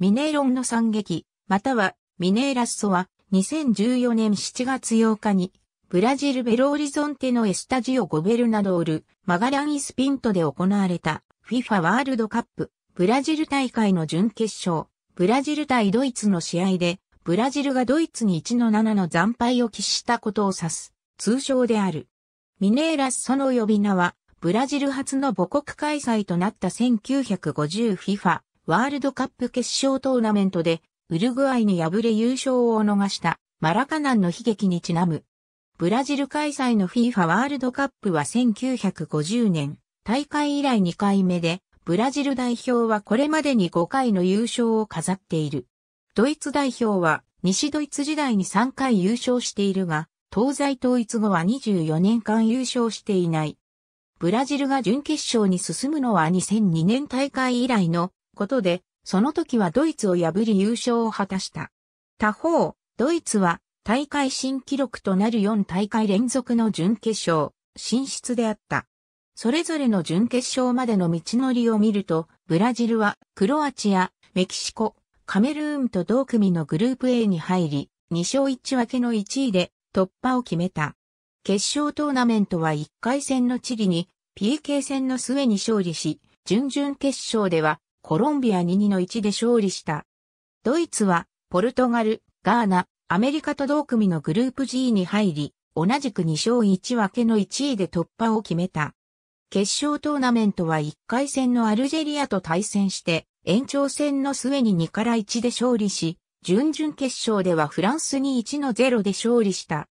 ミネーロンの惨劇、またはミネーラッソは2014年7月8日にブラジルベロオリゾンテのエスタジオゴベルナドール、マガランイスピントで行われた FIFA ワールドカップブラジル大会の準決勝、ブラジル対ドイツの試合でブラジルがドイツに 1-7 の惨敗を喫したことを指す通称である。ミネーラッソの呼び名はブラジル初の母国開催となった 1950FIFA ワールドカップ決勝トーナメントでウルグアイに敗れ優勝を逃したマラカナンの悲劇にちなむ。ブラジル開催の FIFA ワールドカップは1950年大会以来2回目でブラジル代表はこれまでに5回の優勝を飾っている。ドイツ代表は西ドイツ時代に3回優勝しているが東西統一後は24年間優勝していない。ブラジルが準決勝に進むのは2002年大会以来のことで、その時はドイツを破り優勝を果たした。他方、ドイツは大会新記録となる4大会連続の準決勝進出であった。それぞれの準決勝までの道のりを見ると、ブラジルはクロアチア、メキシコ、カメルーンと同組のグループ A に入り、2勝1分けの1位で突破を決めた。決勝トーナメントは1回戦のチリに PK 戦の末に勝利し、準々決勝ではコロンビアに 2-1 で勝利した。ドイツはポルトガル、ガーナ、アメリカと同組のグループ G に入り、同じく2勝1分けの1位で突破を決めた。決勝トーナメントは1回戦のアルジェリアと対戦して、延長戦の末に 2-1 で勝利し、準々決勝ではフランスに 1-0 で勝利した。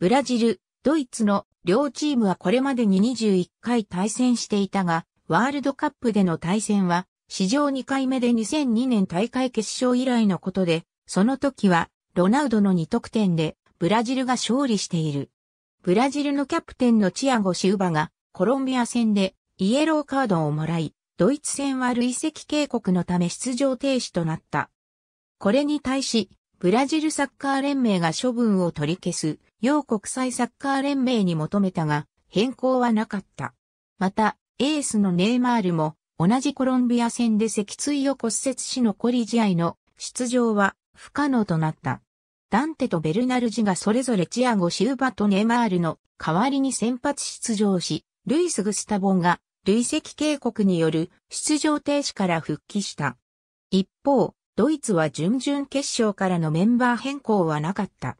ブラジル、ドイツの両チームはこれまでに21回対戦していたが、ワールドカップでの対戦は史上2回目で2002年大会決勝以来のことで、その時はロナウドの2得点でブラジルが勝利している。ブラジルのキャプテンのチアゴ・シウバがコロンビア戦でイエローカードをもらい、ドイツ戦は累積警告のため出場停止となった。これに対し、ブラジルサッカー連盟が処分を取り消す、要国際サッカー連盟に求めたが、変更はなかった。また、エースのネイマールも、同じコロンビア戦で脊椎を骨折し残り試合の出場は不可能となった。ダンテとベルナルジがそれぞれチアゴ・シウバとネイマールの代わりに先発出場し、ルイス・グスタボンが累積警告による出場停止から復帰した。一方、ドイツは準々決勝からのメンバー変更はなかった。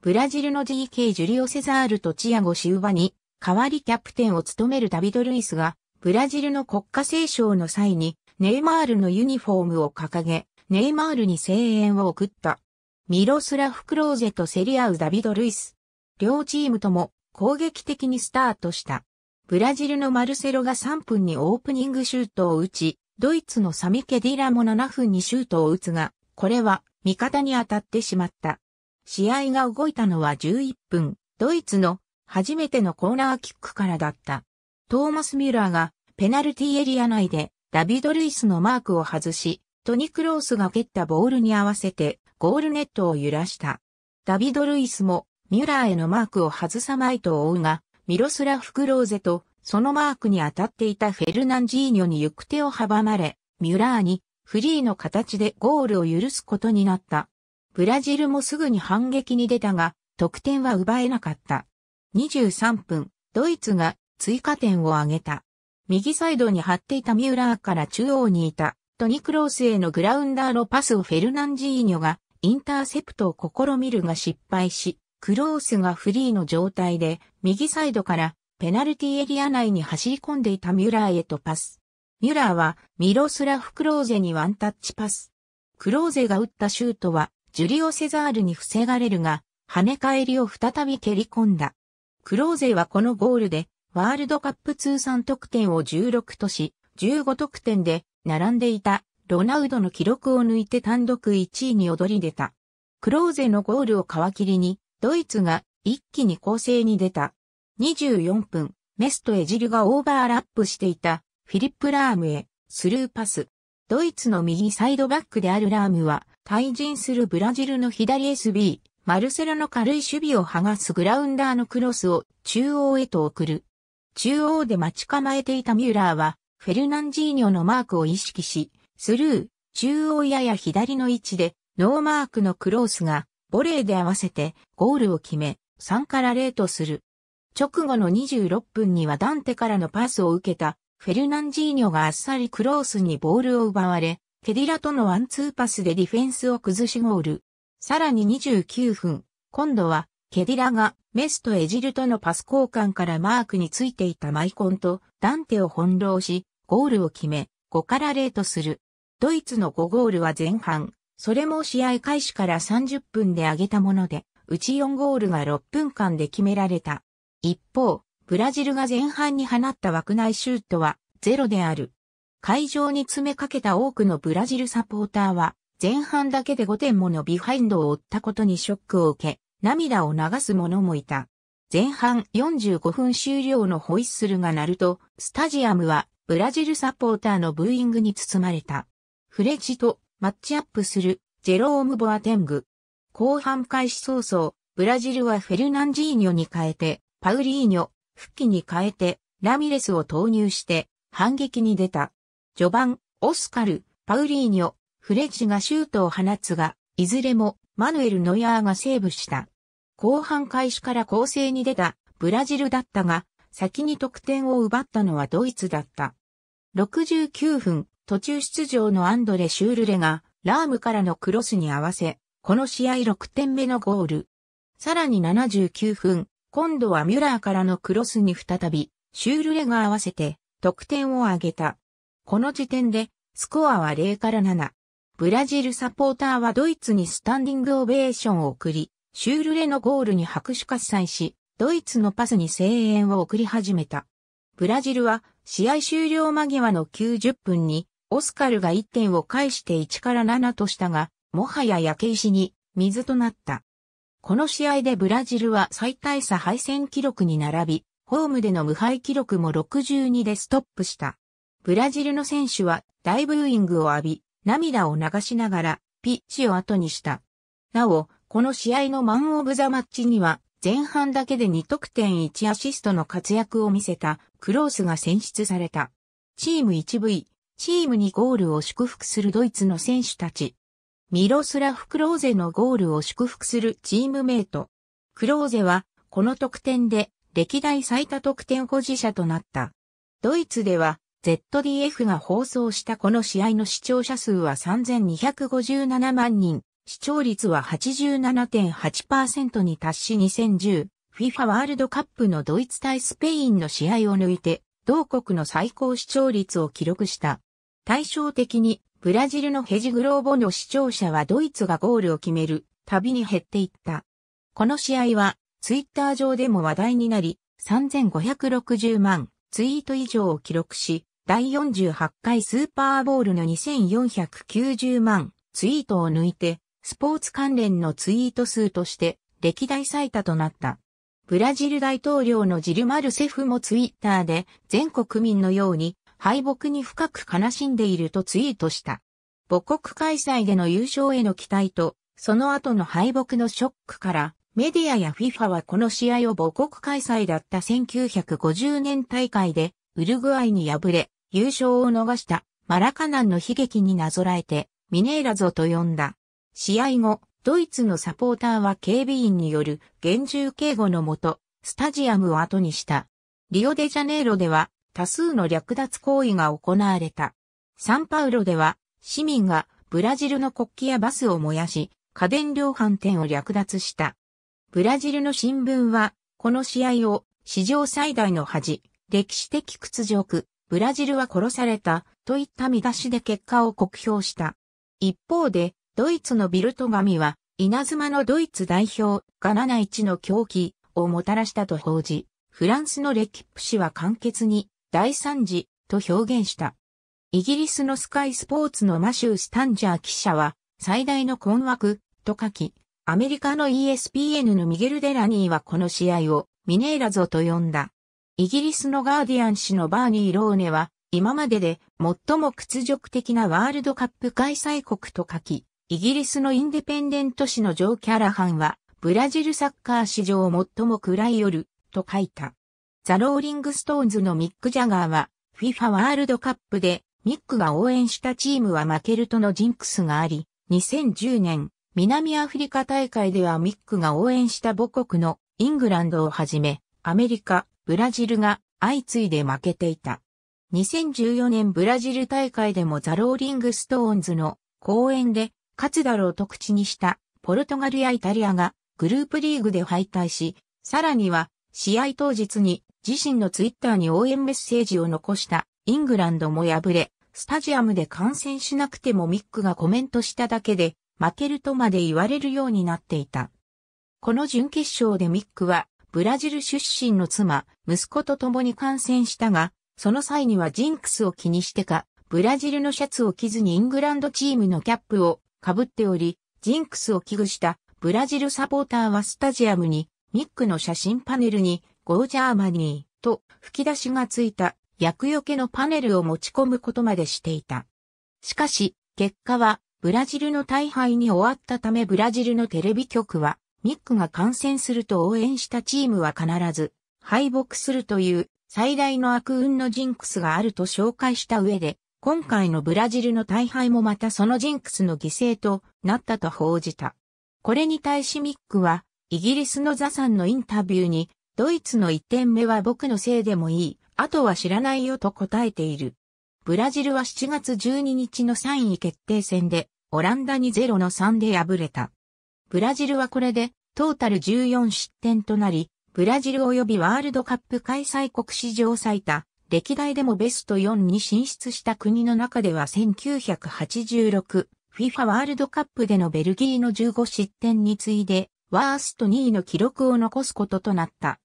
ブラジルの GK ジュリオ・セザールとチアゴ・シウバに代わりキャプテンを務めるダビド・ルイスがブラジルの国歌斉唱の際にネイマールのユニフォームを掲げネイマールに声援を送った。ミロスラフ・クローゼと競り合うダビド・ルイス。両チームとも攻撃的にスタートした。ブラジルのマルセロが3分にオープニングシュートを打ち、ドイツのサミケ・ディラも7分にシュートを打つが、これは味方に当たってしまった。試合が動いたのは11分、ドイツの初めてのコーナーキックからだった。トーマス・ミュラーがペナルティエリア内でダビド・ルイスのマークを外し、トニ・クロースが蹴ったボールに合わせてゴールネットを揺らした。ダビド・ルイスもミュラーへのマークを外さないと追うが、ミロスラフ・クローゼとそのマークに当たっていたフェルナンジーニョに行く手を阻まれ、ミュラーにフリーの形でゴールを許すことになった。ブラジルもすぐに反撃に出たが、得点は奪えなかった。23分、ドイツが追加点を挙げた。右サイドに張っていたミューラーから中央にいたトニ・クロースへのグラウンダーのパスをフェルナンジーニョがインターセプトを試みるが失敗し、クロースがフリーの状態で右サイドからペナルティエリア内に走り込んでいたミューラーへとパス。ミューラーはミロスラフ・クローゼにワンタッチパス。クローゼが打ったシュートはジュリオ・セザールに防がれるが、跳ね返りを再び蹴り込んだ。クローゼはこのゴールで、ワールドカップ通算得点を16とし、15得点で、並んでいた、ロナウドの記録を抜いて単独1位に躍り出た。クローゼのゴールを皮切りに、ドイツが一気に攻勢に出た。24分、メスとエジルがオーバーラップしていた、フィリップ・ラームへ、スルーパス。ドイツの右サイドバックであるラームは、対人するブラジルの左 SB、マルセロの軽い守備を剥がすグラウンダーのクロスを中央へと送る。中央で待ち構えていたミューラーは、フェルナンジーニョのマークを意識し、スルー、中央やや左の位置でノーマークのクロースがボレーで合わせてゴールを決め3から0とする。直後の26分にはダンテからのパスを受けたフェルナンジーニョがあっさりクロースにボールを奪われ、ケディラとのワンツーパスでディフェンスを崩しゴール。さらに29分、今度はケディラがメスとエジルとのパス交換からマークについていたマイコンとダンテを翻弄し、ゴールを決め、5から0とする。ドイツの5ゴールは前半、それも試合開始から30分で挙げたもので、うち4ゴールが6分間で決められた。一方、ブラジルが前半に放った枠内シュートはゼロである。会場に詰めかけた多くのブラジルサポーターは、前半だけで5点ものビハインドを負ったことにショックを受け、涙を流す者もいた。前半45分終了のホイッスルが鳴ると、スタジアムはブラジルサポーターのブーイングに包まれた。フレジとマッチアップするジェローム・ボアテング。後半開始早々、ブラジルはフェルナンジーニョに変えて、パウリーニョ、フッキに変えて、ラミレスを投入して、反撃に出た。序盤、オスカル、パウリーニョ、フレッジがシュートを放つが、いずれも、マヌエル・ノヤーがセーブした。後半開始から攻勢に出た、ブラジルだったが、先に得点を奪ったのはドイツだった。69分、途中出場のアンドレ・シュールレが、ラームからのクロスに合わせ、この試合6点目のゴール。さらに79分、今度はミュラーからのクロスに再び、シュールレが合わせて、得点を挙げた。この時点で、スコアは0から7。ブラジルサポーターはドイツにスタンディングオベーションを送り、シュールレのゴールに拍手喝采し、ドイツのパスに声援を送り始めた。ブラジルは、試合終了間際の90分に、オスカルが1点を返して1から7としたが、もはや焼け石に水となった。この試合でブラジルは最大差敗戦記録に並び、ホームでの無敗記録も62でストップした。ブラジルの選手は大ブーイングを浴び、涙を流しながらピッチを後にした。なお、この試合のマン・オブ・ザ・マッチには、前半だけで2得点1アシストの活躍を見せたクロースが選出された。チーム 1V、チーム2ゴールを祝福するドイツの選手たち。ミロスラフ・クローゼのゴールを祝福するチームメイト。クローゼは、この得点で、歴代最多得点保持者となった。ドイツでは、ZDF が放送したこの試合の視聴者数は3257万人、視聴率は 87.8% に達し2010、FIFA ワールドカップのドイツ対スペインの試合を抜いて、同国の最高視聴率を記録した。対照的に、ブラジルのヘジグローボの視聴者はドイツがゴールを決めるたびに減っていった。この試合はツイッター上でも話題になり3560万ツイート以上を記録し第48回スーパーボウルの2490万ツイートを抜いてスポーツ関連のツイート数として歴代最多となった。ブラジル大統領のジルマルセフもツイッターで全国民のように敗北に深く悲しんでいるとツイートした。母国開催での優勝への期待と、その後の敗北のショックから、メディアや FIFA はこの試合を母国開催だった1950年大会で、ウルグアイに敗れ、優勝を逃したマラカナンの悲劇になぞらえて、ミネイラゾと呼んだ。試合後、ドイツのサポーターは警備員による厳重警護のもと、スタジアムを後にした。リオデジャネイロでは、多数の略奪行為が行われた。サンパウロでは、市民がブラジルの国旗やバスを燃やし、家電量販店を略奪した。ブラジルの新聞は、この試合を史上最大の恥、歴史的屈辱、ブラジルは殺された、といった見出しで結果を酷評した。一方で、ドイツのビルト紙は、稲妻のドイツ代表が7-1の狂気をもたらしたと報じ、フランスのレキップ紙は簡潔に、大惨事と表現した。イギリスのスカイスポーツのマシュー・スタンジャー記者は最大の困惑と書き、アメリカの ESPN のミゲル・デラニーはこの試合をミネイラゾと呼んだ。イギリスのガーディアン紙のバーニー・ローネは今までで最も屈辱的なワールドカップ開催国と書き、イギリスのインデペンデント紙のジョー・キャラハンはブラジルサッカー史上最も暗い夜と書いた。ザ・ローリング・ストーンズのミック・ジャガーは FIFA ワールドカップでミックが応援したチームは負けるとのジンクスがあり、2010年、南アフリカ大会ではミックが応援した母国のイングランドをはじめ、アメリカ、ブラジルが相次いで負けていた。2014年ブラジル大会でもザ・ローリング・ストーンズの公演で勝つだろうと口にしたポルトガルやイタリアがグループリーグで敗退し、さらには試合当日に自身のツイッターに応援メッセージを残したイングランドも敗れ、スタジアムで観戦しなくてもミックがコメントしただけで負けるとまで言われるようになっていた。この準決勝でミックはブラジル出身の妻、息子と共に観戦したが、その際にはジンクスを気にしてか、ブラジルのシャツを着ずにイングランドチームのキャップを被っており、ジンクスを危惧したブラジルサポーターはスタジアムに、ミックの写真パネルにゴージャーマニーと吹き出しがついた厄除けのパネルを持ち込むことまでしていた。しかし、結果はブラジルの大敗に終わったためブラジルのテレビ局は、ミックが観戦すると応援したチームは必ず敗北するという最大の悪運のジンクスがあると紹介した上で、今回のブラジルの大敗もまたそのジンクスの犠牲となったと報じた。これに対しミックは、イギリスのザ・サンのインタビューに、ドイツの1点目は僕のせいでもいい、あとは知らないよと答えている。ブラジルは7月12日の3位決定戦で、オランダに0-3で敗れた。ブラジルはこれで、トータル14失点となり、ブラジル及びワールドカップ開催国史上最多、歴代でもベスト4に進出した国の中では1986、FIFA ワールドカップでのベルギーの15失点に次いで、ワースト2位の記録を残すこととなった。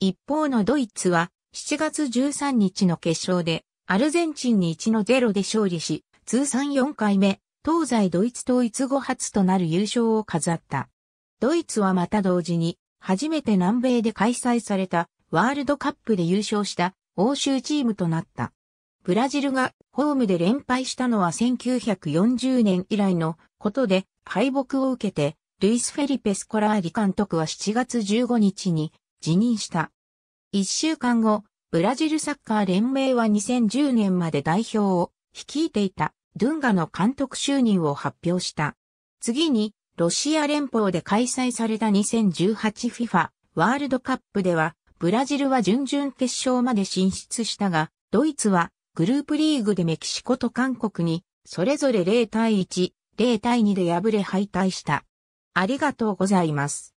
一方のドイツは、7月13日の決勝で、アルゼンチンに1-0で勝利し、通算4回目、東西ドイツ統一後初となる優勝を飾った。ドイツはまた同時に、初めて南米で開催されたワールドカップで優勝した欧州チームとなった。ブラジルがホームで連敗したのは1940年以来のことで敗北を受けてルイス・フェリペ・スコラーリ監督は7月15日に辞任した。1週間後、ブラジルサッカー連盟は2010年まで代表を率いていたドゥンガの監督就任を発表した。次に、ロシア連邦で開催された 2018FIFA ワールドカップでは、ブラジルは準々決勝まで進出したが、ドイツはグループリーグでメキシコと韓国に、それぞれ0-1、0-2で敗れ敗退した。ありがとうございます。